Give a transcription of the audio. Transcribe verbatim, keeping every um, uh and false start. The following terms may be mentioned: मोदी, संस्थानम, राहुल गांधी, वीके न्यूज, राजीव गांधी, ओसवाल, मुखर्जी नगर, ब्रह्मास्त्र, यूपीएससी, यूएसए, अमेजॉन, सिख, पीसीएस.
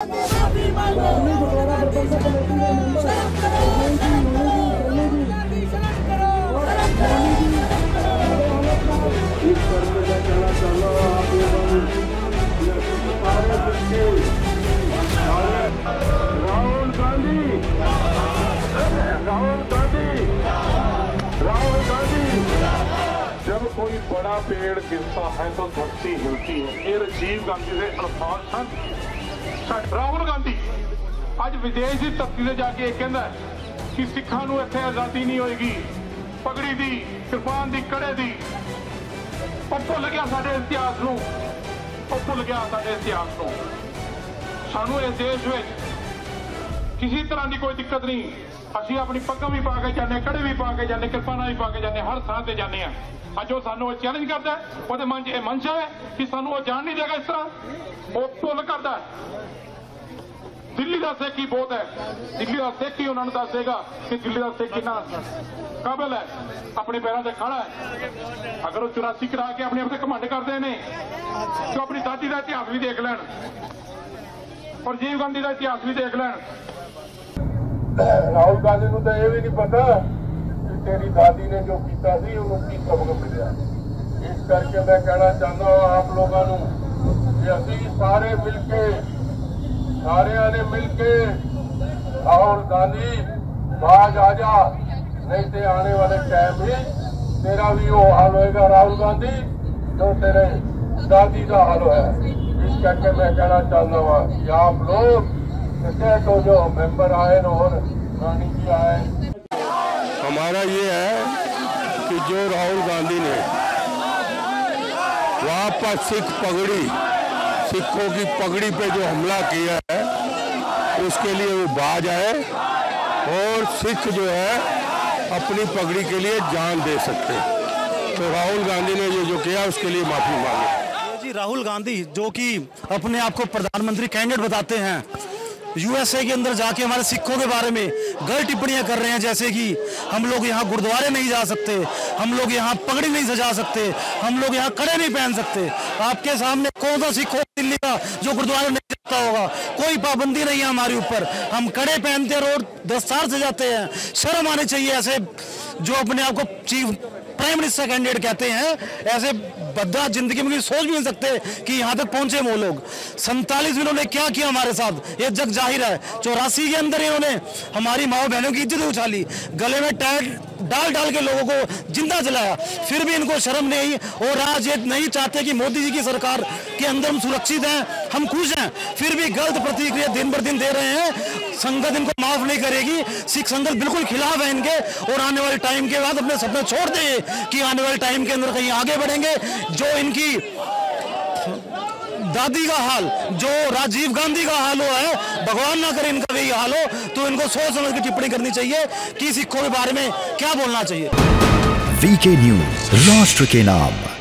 राहुल गांधी राहुल गांधी राहुल गांधी जब कोई बड़ा पेड़ गिरता है तो धरती हिलती है। ये राजीव गांधी से अल्फाज सन। राहुल गांधी आज विदेश की धरती से जाके कहता है कि सिखा नू इत्थे आजादी नहीं होएगी, पगड़ी दी किरपान दी कड़े दी। और भुल गया साडे इतिहास नू, और भुल गया साडे इतिहास नू। सानू इस देश में किसी तरह की कोई दिक्कत नहीं। असी अपनी पग्गां भी पा के जाने, कड़े भी पा के जाने, किरपाना भी पा के जाने, हर थां ते जाने। अज वो सानू चैलेंज करता है, वो मन च यह मंशा है कि सानू वो जान नहीं देगा। इस तरह वो भुल करता है। दिल्ली का सिख ही बहुत है, दिल्ली का सिख ही उन्होंने दस देगा कि दिल्ली का सिख कितना काबिल है, अपने पैरों से खड़ा है। अगर वो चौरासी करा के अपने आप से घमंड करते हैं तो अपनी दादी का इतिहास भी देख लैन और राजीव गांधी का इतिहास भी देख लैन। राहुल गांधी को तो यह भी नहीं पता कि तेरी दादी ने जो किया उन्होंने सबक मिला। इस करके मैं कहना चाहता हूं आप लोगों को, अभी सारे मिलके सारे ने मिलके राहुल गांधी बाज आ जा, नहीं तो आने वाले टाइम में तेरा भी वो हाल होएगा राहुल गांधी जो तेरे दादी का हाल होया। इस करके मैं कहना चाहता हूँ कि आप लोग तो जो मेंबर आए और रानी जी आए। हमारा ये है कि जो राहुल गांधी ने वापस सिख पगड़ी सिखों की पगड़ी पे जो हमला किया है उसके लिए वो बाज आए और सिख जो है अपनी पगड़ी के लिए जान दे सकते। तो राहुल गांधी ने ये जो किया उसके लिए माफी मांगी जी। राहुल गांधी जो कि अपने आप को प्रधानमंत्री कैंडिडेट बताते हैं, यूएसए के अंदर जाके हमारे सिखों के बारे में गलत टिप्पणियां कर रहे हैं, जैसे कि हम लोग यहाँ गुरुद्वारे नहीं जा सकते, हम लोग यहाँ पगड़ी नहीं सजा सकते, हम लोग यहाँ कड़े नहीं पहन सकते। आपके सामने कौन सा सिख दिल्ली का जो गुरुद्वारा नहीं जाता होगा? कोई पाबंदी नहीं है हमारे ऊपर, हम कड़े पहनते हैं और दस्तार से जाते हैं। शर्म आनी चाहिए ऐसे जो अपने आप को चीफ प्राइम मिनिस्टर कैंडिडेट कहते हैं। ऐसे बद्दा जिंदगी में सोच भी नहीं सकते कि यहाँ तक पहुंचे वो लोग। सैंतालीस में इन्होंने क्या किया हमारे साथ ये जग जाहिर है। चौरासी के अंदर इन्होंने हमारी माओ बहनों की इज्जत उछा ली, गले में टायर डाल डाल के लोगों को जिंदा जलाया, फिर भी इनको शर्म नहीं। और आज ये नहीं चाहते कि मोदी जी की सरकार के अंदर हम सुरक्षित हैं, हम खुश हैं, फिर भी गलत प्रतिक्रिया दिन ब दिन दे रहे हैं। संगत इनको माफ नहीं करेगी, सिख संगत बिल्कुल खिलाफ है इनके। और आने वाले टाइम के बाद अपने सपने छोड़ दें कि आने वाले टाइम के अंदर कहीं आगे बढ़ेंगे। जो इनकी दादी का हाल, जो राजीव गांधी का हाल हुआ है, भगवान ना करे इनका भी हाल हो, तो इनको सोच समझ के टिप्पणी करनी चाहिए कि सिखों के बारे में क्या बोलना चाहिए। वीके न्यूज, राष्ट्र के नाम।